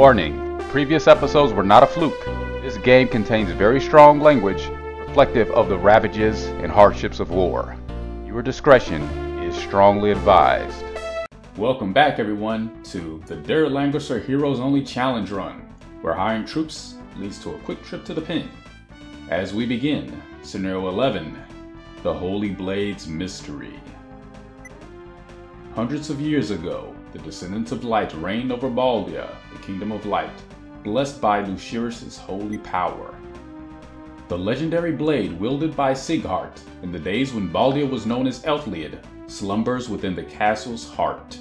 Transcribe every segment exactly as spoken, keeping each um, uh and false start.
Warning, previous episodes were not a fluke. This game contains very strong language reflective of the ravages and hardships of war. Your discretion is strongly advised. Welcome back everyone to the Der Langrisser Heroes Only Challenge Run, where hiring troops leads to a quick trip to the pen. As we begin, Scenario eleven, The Holy Blade's Mystery. Hundreds of years ago, the descendants of Light reigned over Baldia, the Kingdom of Light, blessed by Luciris's holy power. The legendary blade wielded by Sighart in the days when Baldia was known as Elthliad slumbers within the castle's heart.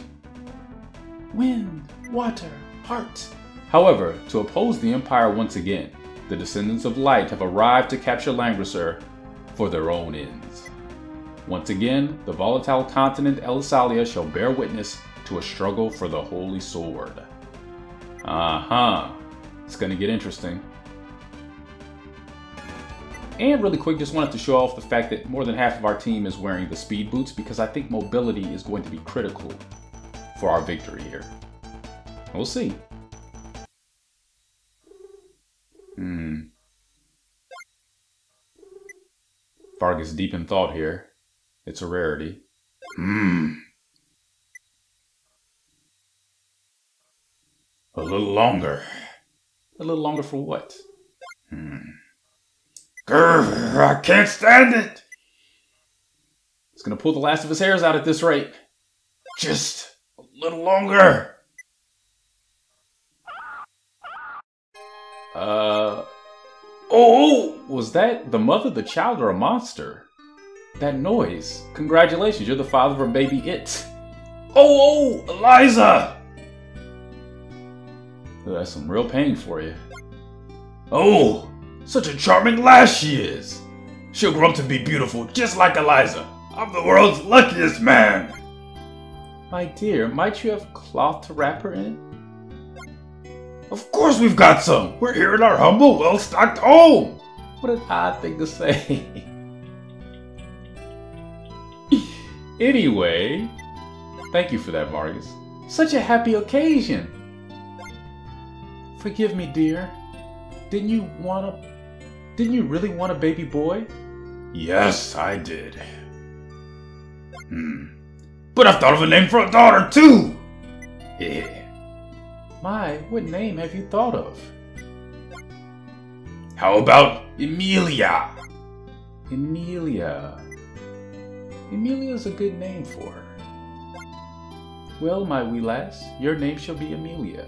Wind, water, heart. However, to oppose the Empire once again, the descendants of Light have arrived to capture Langrisser for their own ends. Once again, the volatile continent Elsalia shall bear witness to a struggle for the Holy Sword. Uh-huh. It's gonna get interesting. And really quick, just wanted to show off the fact that more than half of our team is wearing the speed boots because I think mobility is going to be critical for our victory here. We'll see. Hmm. Vargas deep in thought here. It's a rarity. Hmm. A little longer. A little longer for what? Hmm. Grr, I can't stand it! It's gonna pull the last of his hairs out at this rate. Just a little longer! Uh... Oh! Was that the mother, the child, or a monster? That noise. Congratulations, you're the father of a baby it. Oh, oh! Eliza! That's some real pain for you. Oh, such a charming lass she is. She'll grow up to be beautiful, just like Eliza. I'm the world's luckiest man. My dear, might you have cloth to wrap her in? Of course we've got some. We're here in our humble, well-stocked home. What an odd thing to say. Anyway, thank you for that, Vargas. Such a happy occasion. Forgive me, dear. Didn't you want a... Didn't you really want a baby boy? Yes, I did. Hmm. But I've thought of a name for a daughter, too! Yeah. My, what name have you thought of? How about Emilia? Emilia. Emilia's a good name for her. Well, my wee lass, your name shall be Emilia.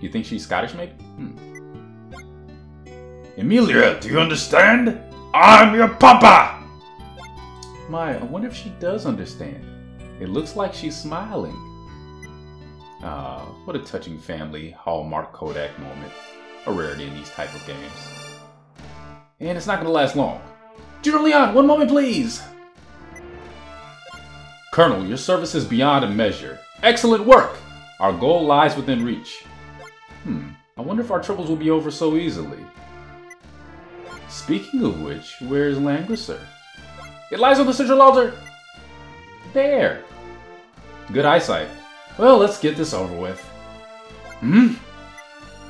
You think she's Scottish, maybe? Hmm. Emilia, do you understand? I'm your papa! My, I wonder if she does understand. It looks like she's smiling. Ah, uh, what a touching family Hallmark Kodak moment. A rarity in these type of games. And it's not going to last long. General Leon, one moment, please! Colonel, your service is beyond a measure. Excellent work! Our goal lies within reach. Hmm, I wonder if our troubles will be over so easily. Speaking of which, where is Langrisser? It lies on the central altar! There! Good eyesight. Well, let's get this over with. Hmm?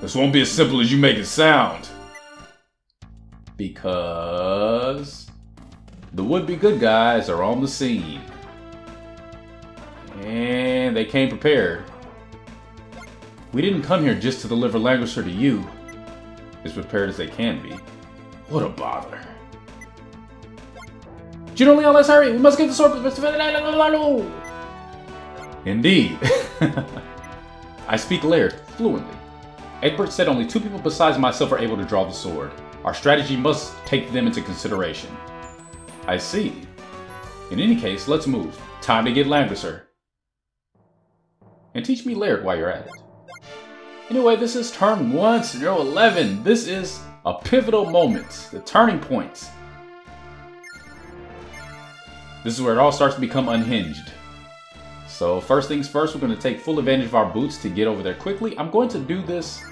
This won't be as simple as you make it sound. Because... the would-be good guys are on the scene. And they came prepared. We didn't come here just to deliver Langrisser to you, as prepared as they can be. What a bother. General Leon, let's hurry! We must get the sword! Indeed. I speak Laird fluently. Egbert said only two people besides myself are able to draw the sword. Our strategy must take them into consideration. I see. In any case, let's move. Time to get Langrisser. And teach me Laird while you're at it. Anyway, this is turn one, scenario eleven. This is a pivotal moment, the turning points. This is where it all starts to become unhinged. So first things first, we're going to take full advantage of our boots to get over there quickly. I'm going to do this.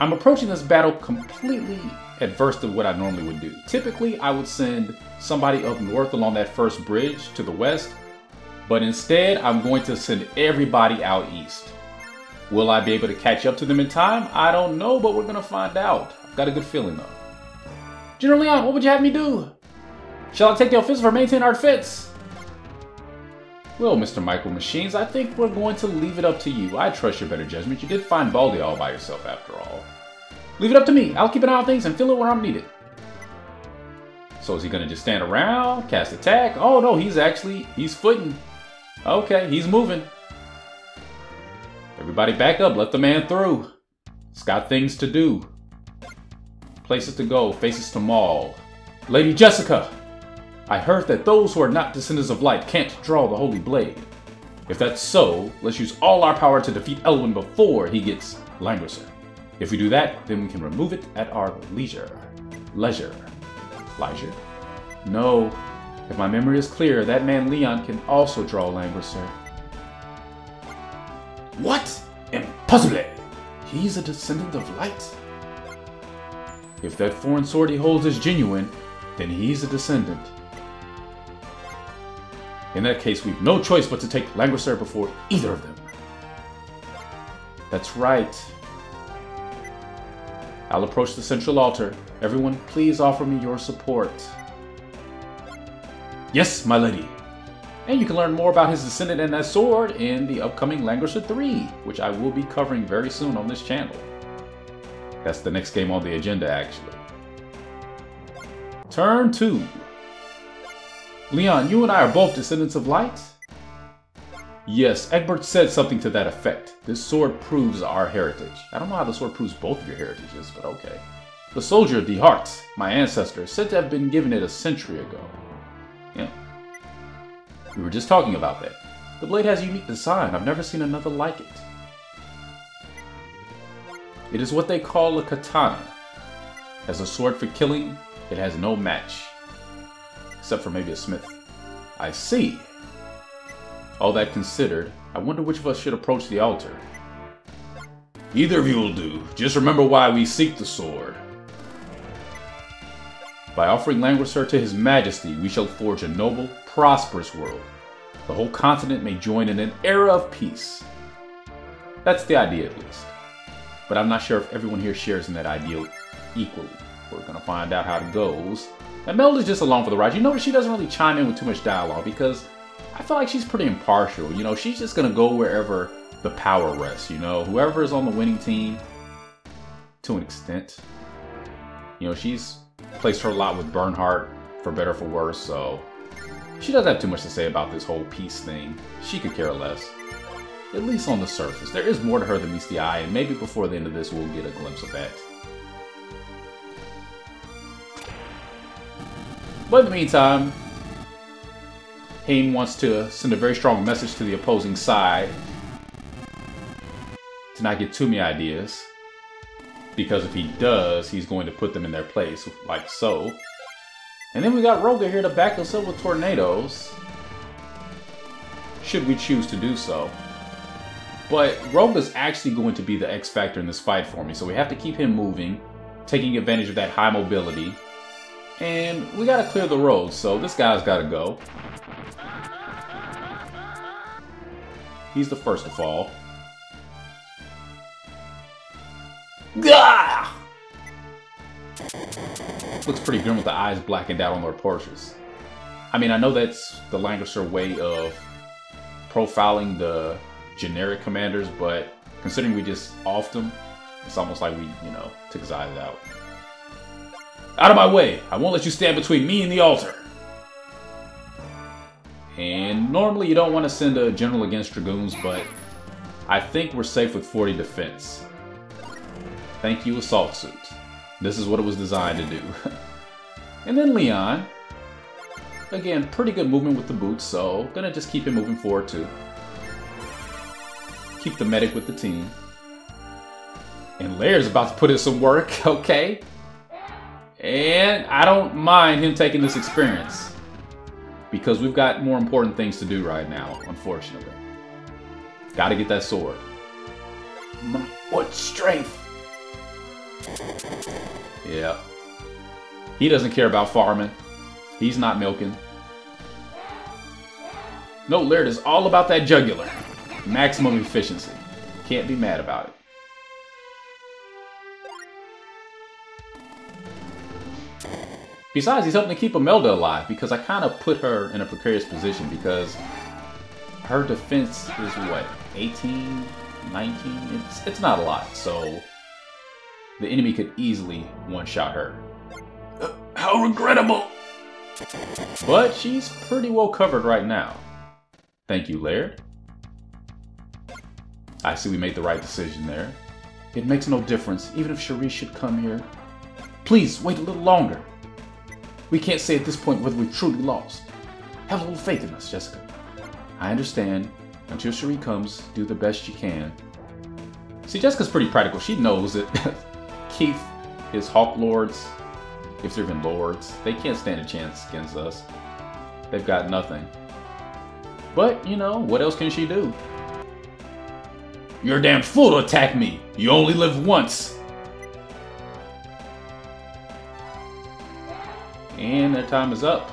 I'm approaching this battle completely adverse to what I normally would do. Typically, I would send somebody up north along that first bridge to the west, but instead, I'm going to send everybody out east. Will I be able to catch up to them in time? I don't know, but we're gonna find out. I've got a good feeling though. General Leon, what would you have me do? Shall I take the offensive or maintain our defense? Well, Mister Micro Machines, I think we're going to leave it up to you. I trust your better judgment. You did find Baldia all by yourself after all. Leave it up to me. I'll keep an eye on things and fill it where I'm needed. So is he gonna just stand around, cast attack? Oh no, he's actually, he's footing. Okay, he's moving. Everybody back up, let the man through. He's got things to do. Places to go, faces to maul. Lady Jessica, I heard that those who are not descendants of light can't draw the holy blade. If that's so, let's use all our power to defeat Elwin before he gets Langrisser. If we do that, then we can remove it at our leisure. Leisure. Leisure? No. If my memory is clear, that man Leon can also draw Langrisser. What? Impossible! He's a descendant of light? If that foreign sword he holds is genuine, then he's a descendant. In that case, we've no choice but to take Langrisser before either of them. That's right. I'll approach the central altar. Everyone, please offer me your support. Yes, my lady. And you can learn more about his descendant and that sword in the upcoming Langrisser three, which I will be covering very soon on this channel. That's the next game on the agenda, actually. Turn two. Leon, you and I are both descendants of light? Yes, Egbert said something to that effect. This sword proves our heritage. I don't know how the sword proves both of your heritages, but okay. The soldier of the hearts, my ancestor, is said to have been given it a century ago. Yeah. We were just talking about that. The blade has a unique design. I've never seen another like it. It is what they call a katana. As a sword for killing, it has no match. Except for maybe a smith. I see. All that considered, I wonder which of us should approach the altar. Either of you will do. Just remember why we seek the sword. By offering Langrisser to His Majesty, we shall forge a noble, prosperous world. The whole continent may join in an era of peace. That's the idea, at least. But I'm not sure if everyone here shares in that ideal equally. We're gonna find out how it goes. And Melda's just along for the ride. You notice she doesn't really chime in with too much dialogue because I feel like she's pretty impartial. You know, she's just gonna go wherever the power rests. You know, whoever is on the winning team, to an extent. You know, she's placed her lot with Bernhardt, for better or for worse, so she doesn't have too much to say about this whole peace thing. She could care less, at least on the surface. There is more to her than meets the eye, and maybe before the end of this, we'll get a glimpse of that. But in the meantime, Haine wants to send a very strong message to the opposing side to not get too many ideas. Because if he does, he's going to put them in their place, like so. And then we got Roga here to back us up with tornadoes, should we choose to do so. But Roga's actually going to be the X factor in this fight for me, so we have to keep him moving, taking advantage of that high mobility. And we gotta clear the road, so this guy's gotta go. He's the first to fall. Gah! Looks pretty grim with the eyes blackened out on their portraits. I mean, I know that's the Langrisser way of profiling the generic commanders, but considering we just offed him, it's almost like we, you know, took his eyes out. Out of my way! I won't let you stand between me and the altar! And normally you don't want to send a general against dragoons, but I think we're safe with forty defense. Thank you, assault suit. This is what it was designed to do. And then Leon. Again, pretty good movement with the boots, so gonna just keep him moving forward too. Keep the medic with the team. And Laird's about to put in some work, okay? And I don't mind him taking this experience because we've got more important things to do right now, unfortunately. Gotta get that sword. My what strength! Yeah. He doesn't care about farming. He's not milking. No, Laird is all about that jugular. Maximum efficiency. Can't be mad about it. Besides, he's helping to keep Imelda alive, because I kind of put her in a precarious position, because her defense is what, eighteen, nineteen? It's, it's not a lot, so the enemy could easily one-shot her. Uh, how regrettable! But she's pretty well covered right now. Thank you, Laird. I see we made the right decision there. It makes no difference, even if Cherie should come here. Please, wait a little longer. We can't say at this point whether we're truly lost. Have a little faith in us, Jessica. I understand. Until Cherie comes, do the best you can. See, Jessica's pretty practical. She knows that Keith, his Hawk Lords, if they're even Lords, they can't stand a chance against us. They've got nothing. But, you know, what else can she do? You're a damn fool to attack me! You only live once! And that time is up.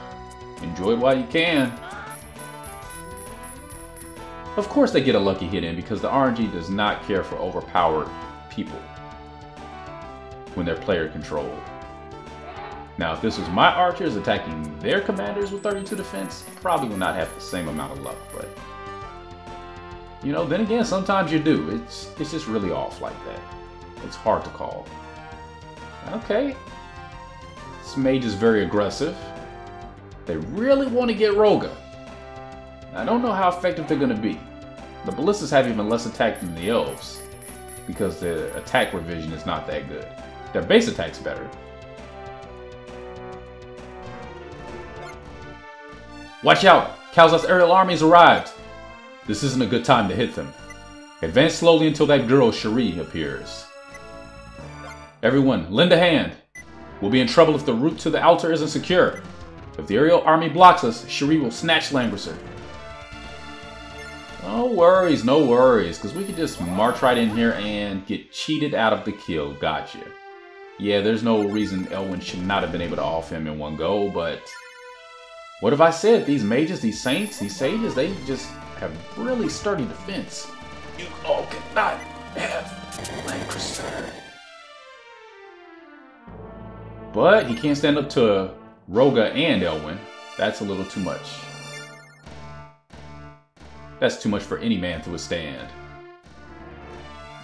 Enjoy it while you can. Of course they get a lucky hit in, because the R N G does not care for overpowered people when they're player controlled. Now if this was my archers attacking their commanders with thirty-two defense, probably would not have the same amount of luck, but you know, then again, sometimes you do. It's, it's just really off like that. It's hard to call. Okay. This mage is very aggressive. They really want to get Roga. I don't know how effective they're going to be. The ballistas have even less attack than the elves, because their attack revision is not that good. Their base attack's better. Watch out! Kalzath's aerial army's arrived! This isn't a good time to hit them. Advance slowly until that girl Cherie appears. Everyone, lend a hand! We'll be in trouble if the route to the altar isn't secure. If the aerial army blocks us, Cherie will snatch Langrisser. No worries, no worries, because we can just march right in here and get cheated out of the kill. Gotcha. Yeah, there's no reason Elwin should not have been able to off him in one go, but what have I said? These mages, these saints, these sages, they just have really sturdy defense. You all cannot have Langrisser. But he can't stand up to Roga and Elwin. That's a little too much. That's too much for any man to withstand.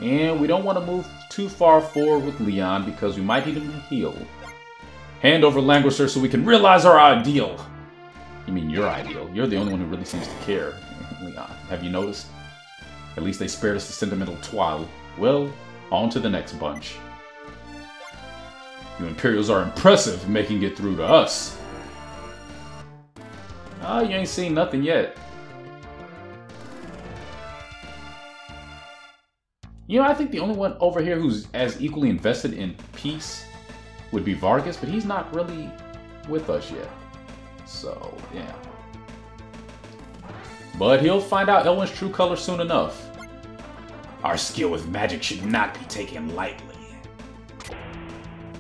And we don't want to move too far forward with Leon, because we might need him to heal. Hand over Langrisser so we can realize our ideal. You mean your ideal? You're the only one who really seems to care, Leon. Have you noticed? At least they spared us the sentimental twaddle. Well, on to the next bunch. You Imperials are impressive, making it through to us. Ah, oh, you ain't seen nothing yet. You know, I think the only one over here who's as equally invested in peace would be Vargas, but he's not really with us yet. So, yeah. But he'll find out Elwin's true color soon enough. Our skill with magic should not be taken lightly.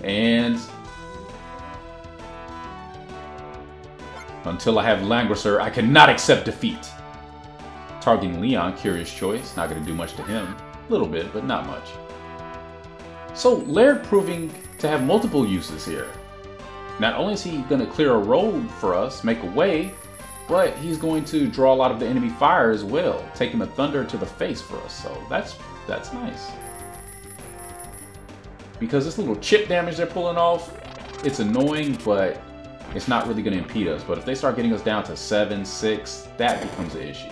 And until I have Langrisser, I cannot accept defeat. Targeting Leon, curious choice. Not going to do much to him. A little bit, but not much. So Laird proving to have multiple uses here. Not only is he going to clear a road for us, make a way, but he's going to draw a lot of the enemy fire as well, taking the thunder to the face for us. So that's that's nice. Because this little chip damage they're pulling off, it's annoying, but it's not really going to impede us. But if they start getting us down to seven, six, that becomes an issue.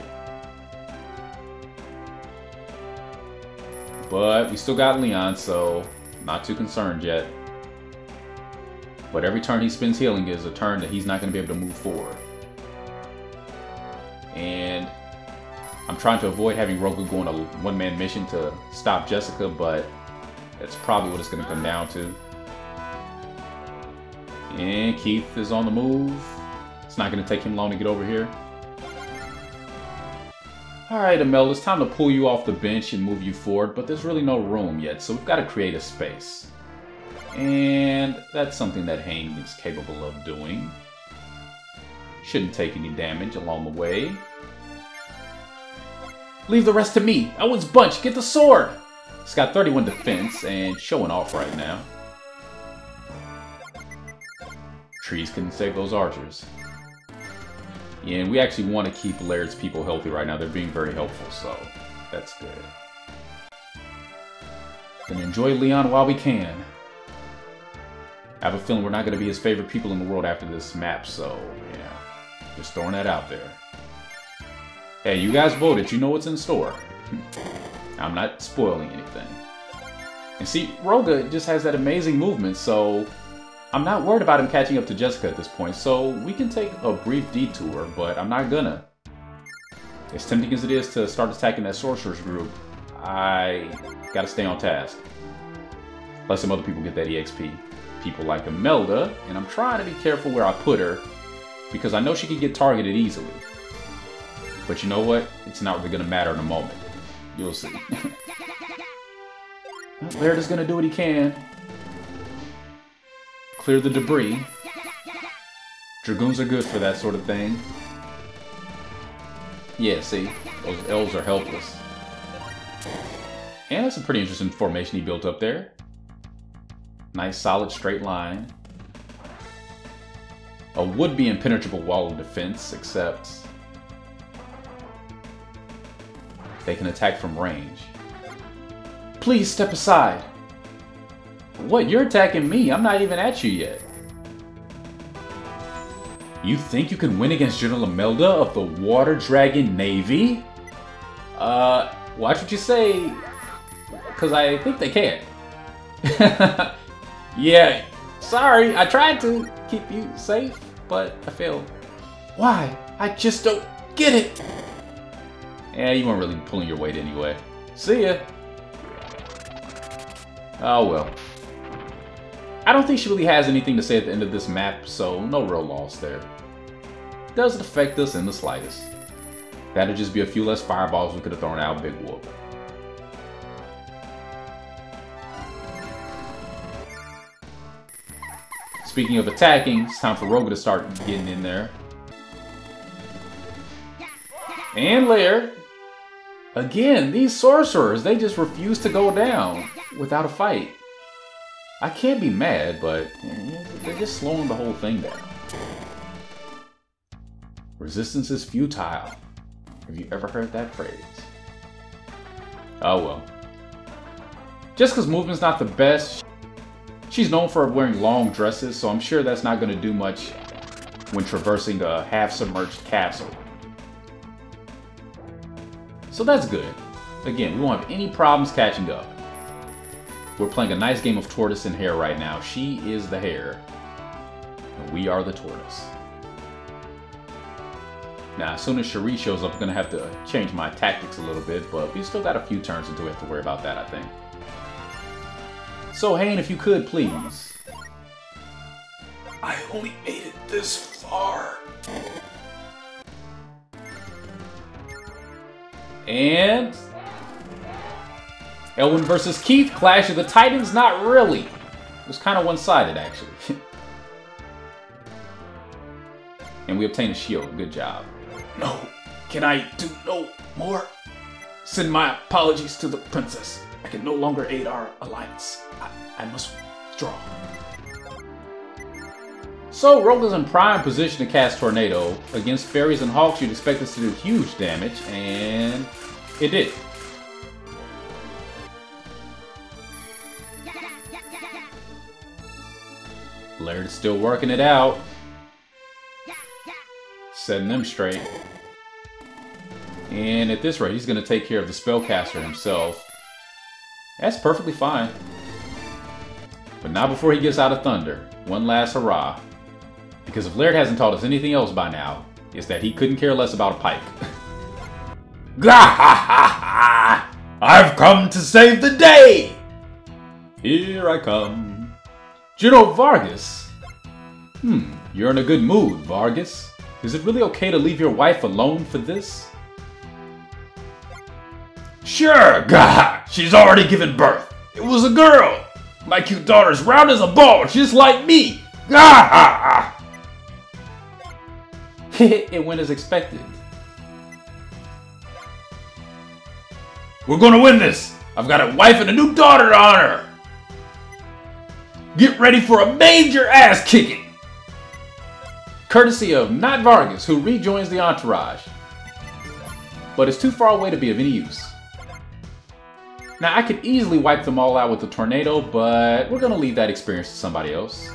But we still got Leon, so not too concerned yet. But every turn he spends healing is a turn that he's not going to be able to move forward. And I'm trying to avoid having Roga go on a one-man mission to stop Jessica, but that's probably what it's going to come down to. And Keith is on the move. It's not going to take him long to get over here. Alright, Imelda, it's time to pull you off the bench and move you forward, but there's really no room yet, so we've got to create a space. And that's something that Haine is capable of doing. Shouldn't take any damage along the way. Leave the rest to me. Elwin's bunch, get the sword! It's got thirty-one defense and showing off right now. Trees couldn't save those archers. Yeah, and we actually want to keep Laird's people healthy right now. They're being very helpful, so that's good. And enjoy Leon while we can. I have a feeling we're not going to be his favorite people in the world after this map, so yeah. Just throwing that out there. Hey, you guys voted. You know what's in store. I'm not spoiling anything. And see, Roga just has that amazing movement, so I'm not worried about him catching up to Jessica at this point, so we can take a brief detour, but I'm not gonna. As tempting as it is to start attacking that sorcerer's group, I gotta stay on task. Let some other people get that E X P. People like Imelda, and I'm trying to be careful where I put her, because I know she can get targeted easily. But you know what? It's not really gonna matter in a moment. You'll see. Laird is gonna do what he can. Clear the debris. Dragoons are good for that sort of thing. Yeah, see? Those elves are helpless. And that's a pretty interesting formation he built up there. Nice, solid, straight line. A would-be impenetrable wall of defense, except they can attack from range. Please step aside. What? You're attacking me. I'm not even at you yet. You think you can win against General Lamelda of the Water Dragon Navy? Uh, watch what you say, because I think they can. Yeah, sorry. I tried to keep you safe, but I failed. Why? I just don't get it. Yeah, you weren't really pulling your weight anyway. See ya. Oh, well. I don't think she really has anything to say at the end of this map, so no real loss there. Doesn't affect us in the slightest. That'd just be a few less fireballs we could have thrown out, big whoop. Speaking of attacking, it's time for Roga to start getting in there. And Laird. Again, these sorcerers, they just refuse to go down without a fight. I can't be mad, but they're just slowing the whole thing down. Resistance is futile. Have you ever heard that phrase? Oh well. Jessica's movement's not the best. She's known for wearing long dresses, so I'm sure that's not going to do much when traversing a half-submerged castle. So that's good. Again, we won't have any problems catching up. We're playing a nice game of tortoise and hare right now. She is the hare, and we are the tortoise. Now, as soon as Cherie shows up, I'm going to have to change my tactics a little bit, but we still got a few turns until we have to worry about that, I think. So, Haine, if you could, please. I only made it this far. And Elwin versus Keith, Clash of the Titans, not really. It was kind of one-sided, actually. And we obtained a shield. Good job. No. Can I do no more? Send my apologies to the princess. I can no longer aid our alliance. I, I must withdraw. So, Roga's in prime position to cast Tornado. Against fairies and hawks, you'd expect this to do huge damage, and it did. Laird's still working it out. Setting them straight. And at this rate, he's going to take care of the spellcaster himself. That's perfectly fine. But not before he gets out of Thunder. One last hurrah. Because if Laird hasn't taught us anything else by now, it's that he couldn't care less about a pike. I've come to save the day! Here I come. General Vargas? Hmm, you're in a good mood, Vargas. Is it really okay to leave your wife alone for this? Sure, God, she's already given birth. It was a girl. My cute daughter's round as a ball, just like me. Ah! It went as expected. We're gonna win this! I've got a wife and a new daughter to honor! Get ready for a major ass kicking! Courtesy of not Vargas, who rejoins the entourage, but is too far away to be of any use. Now, I could easily wipe them all out with a tornado, but we're gonna leave that experience to somebody else.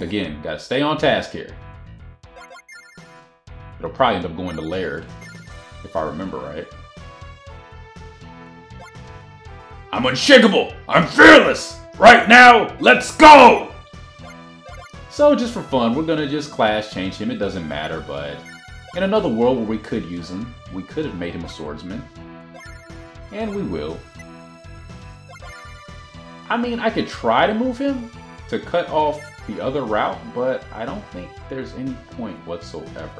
Again, gotta stay on task here. It'll probably end up going to Laird, if I remember right. I'm unshakable! I'm fearless! Right now, let's go! So, just for fun, we're gonna just clash, change him, it doesn't matter, but... in another world where we could use him, we could have made him a swordsman. And we will. I mean, I could try to move him to cut off the other route, but I don't think there's any point whatsoever.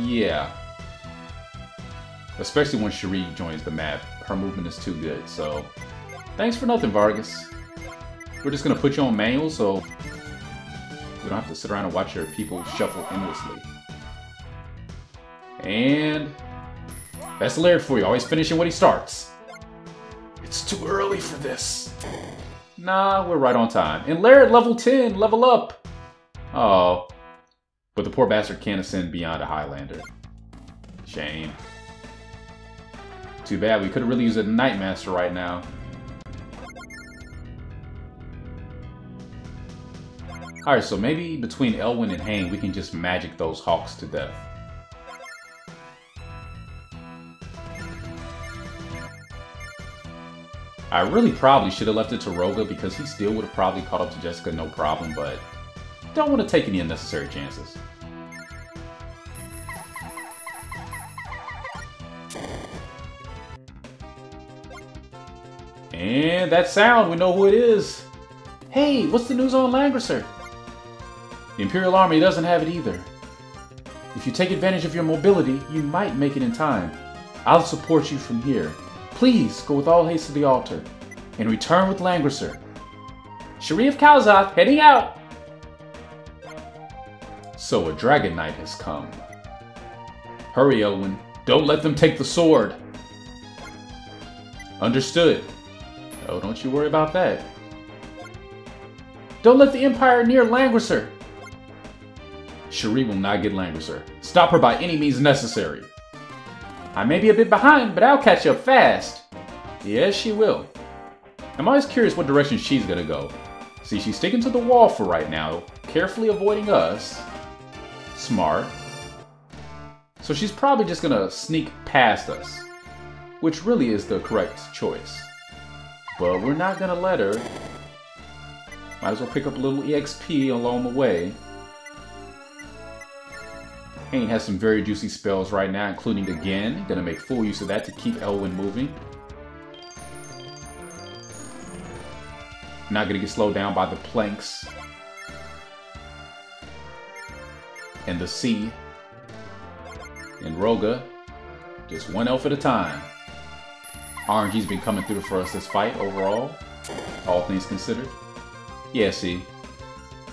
Yeah. Especially when Cherie joins the map. Her movement is too good, so... thanks for nothing, Vargas. We're just gonna put you on manual, so... we don't have to sit around and watch your people shuffle endlessly. And that's Laird for you, always finishing what he starts. It's too early for this. Nah, we're right on time. And Laird, level ten, level up. Oh, but the poor bastard can't ascend beyond a Highlander. Shame. Too bad, we could have really used a Knightmaster right now. Alright, so maybe between Elwin and Haine, we can just magic those hawks to death. I really probably should have left it to Roga because he still would have probably caught up to Jessica no problem, but don't want to take any unnecessary chances. And that sound, we know who it is. Hey, what's the news on Langrisser? The Imperial Army doesn't have it either. If you take advantage of your mobility, you might make it in time. I'll support you from here. Please, go with all haste to the altar, and return with Langrisser. Cherie of Kalzath, heading out! So a Dragon Knight has come. Hurry, Elwin. Don't let them take the sword. Understood. Oh, don't you worry about that. Don't let the Empire near Langrisser. Cherie will not get Langrisser. Stop her by any means necessary. I may be a bit behind, but I'll catch up fast. Yes, she will. I'm always curious what direction she's gonna go. See, she's sticking to the wall for right now, carefully avoiding us. Smart. So she's probably just gonna sneak past us, which really is the correct choice. But we're not gonna let her. Might as well pick up a little E X P along the way. Haine has some very juicy spells right now, including again. Gonna make full use of that to keep Elwin moving. Not gonna get slowed down by the planks. And the sea. And Roga. Just one elf at a time. R N G's been coming through for us this fight overall. All things considered. Yeah, see.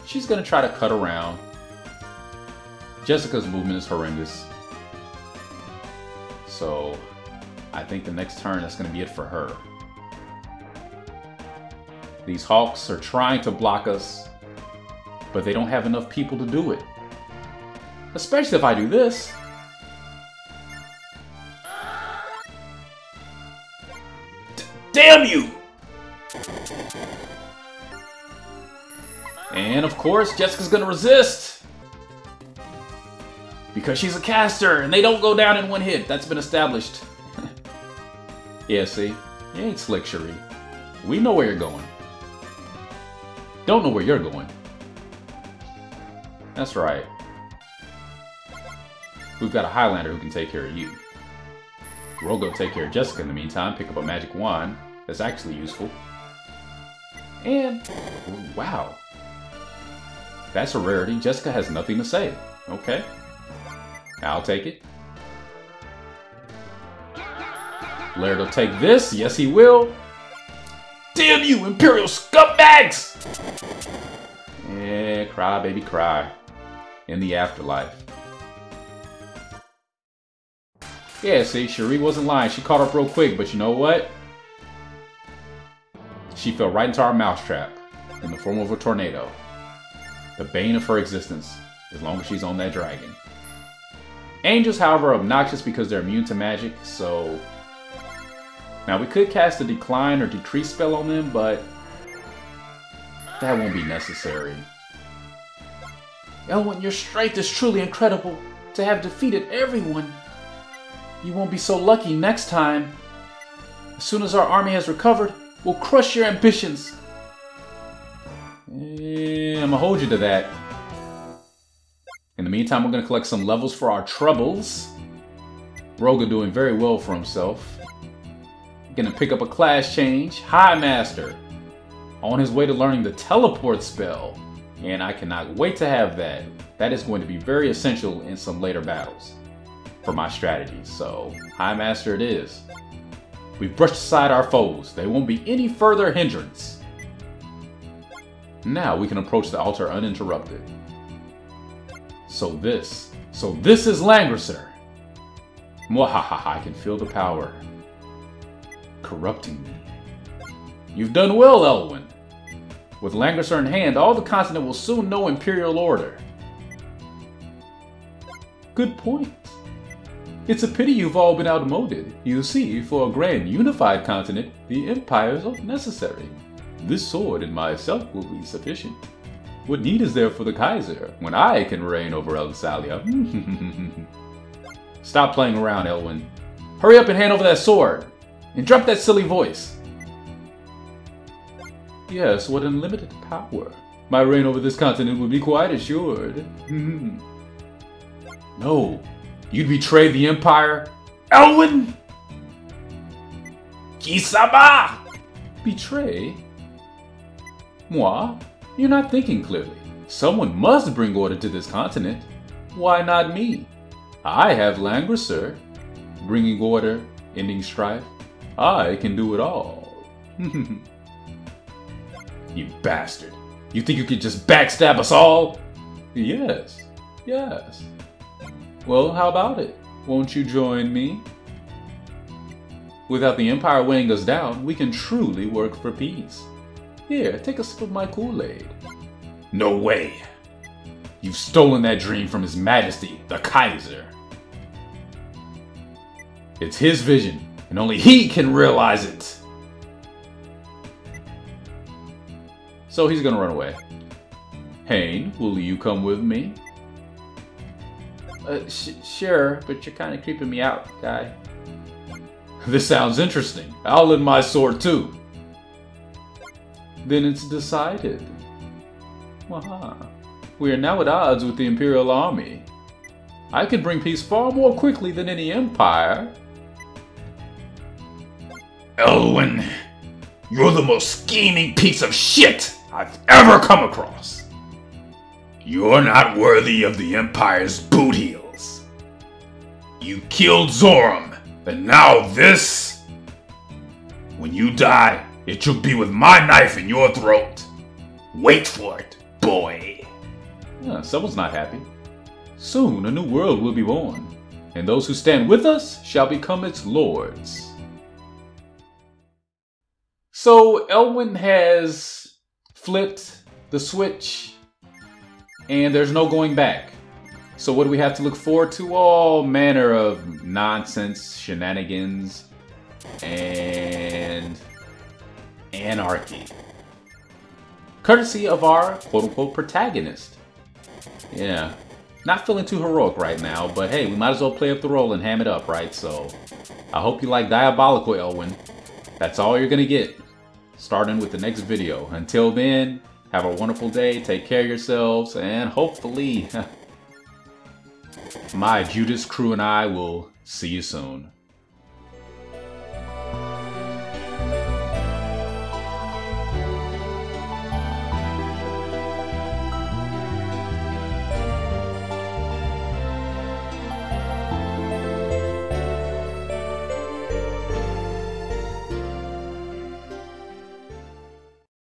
She's gonna try to cut around. Jessica's movement is horrendous. So, I think the next turn, that's going to be it for her. These Hawks are trying to block us, but they don't have enough people to do it. Especially if I do this. D- damn you! And of course, Jessica's going to resist. Because she's a caster, and they don't go down in one hit. That's been established. Yeah, see? You ain't slick, Cherie. We know where you're going. Don't know where you're going. That's right. We've got a Highlander who can take care of you. Rogo will take care of Jessica in the meantime. Pick up a magic wand. That's actually useful. And... wow. That's a rarity. Jessica has nothing to say. Okay. I'll take it. Laird will take this. Yes, he will. Damn you, Imperial scumbags! Yeah, cry, baby, cry. In the afterlife. Yeah, see, Cherie wasn't lying. She caught up real quick, but you know what? She fell right into our mousetrap in the form of a tornado. The bane of her existence, as long as she's on that dragon. Angels, however, are obnoxious because they're immune to magic, so... Now, we could cast a Decline or Decrease spell on them, but... that won't be necessary. Elwin, your strength is truly incredible. To have defeated everyone. You won't be so lucky next time. As soon as our army has recovered, we'll crush your ambitions. And I'm gonna hold you to that. In the meantime, we're gonna collect some levels for our troubles. Roga doing very well for himself. Gonna pick up a class change. High Master. On his way to learning the teleport spell. And I cannot wait to have that. That is going to be very essential in some later battles for my strategy. So, High Master it is. We've brushed aside our foes. They won't be any further hindrance. Now we can approach the altar uninterrupted. So this. So this is Langrisser. Mwahaha, I can feel the power corrupting me. You've done well, Elwin. With Langrisser in hand, all the continent will soon know Imperial Order. Good point. It's a pity you've all been outmoded. You see, for a grand unified continent, the Empire is not necessary. This sword and myself will be sufficient. What need is there for the Kaiser, when I can reign over Elsalia? Stop playing around, Elwin. Hurry up and hand over that sword! And drop that silly voice! Yes, what unlimited power. My reign over this continent would be quite assured. No, you'd betray the Empire. Elwin! Kisaba! Betray? Moi? You're not thinking clearly. Someone must bring order to this continent. Why not me? I have Langrisser. Bringing order, ending strife. I can do it all. You bastard. You think you could just backstab us all? Yes. Yes. Well, how about it? Won't you join me? Without the Empire weighing us down, we can truly work for peace. Here, take a sip of my Kool-Aid. No way! You've stolen that dream from His Majesty, the Kaiser. It's his vision, and only he can realize it. So he's gonna run away. Haine, will you come with me? Uh, sh sure, but you're kind of creeping me out, guy. This sounds interesting. I'll lend my sword too. Then it's decided. Waha. We are now at odds with the Imperial Army. I can bring peace far more quickly than any empire. Elwin, you're the most scheming piece of shit I've ever come across. You're not worthy of the Empire's boot heels. You killed Zoram, and now this? When you die, it should be with my knife in your throat. Wait for it, boy. Yeah, someone's not happy. Soon a new world will be born, and those who stand with us shall become its lords. So Elwin has flipped the switch. And there's no going back. So what do we have to look forward to? All manner of nonsense, shenanigans, and anarchy. Courtesy of our quote-unquote protagonist. Yeah. Not feeling too heroic right now, but hey, we might as well play up the role and ham it up, right? So I hope you like Diabolical Elwin. That's all you're gonna get. Starting with the next video. Until then... have a wonderful day, take care of yourselves, and hopefully my Judas crew and I will see you soon.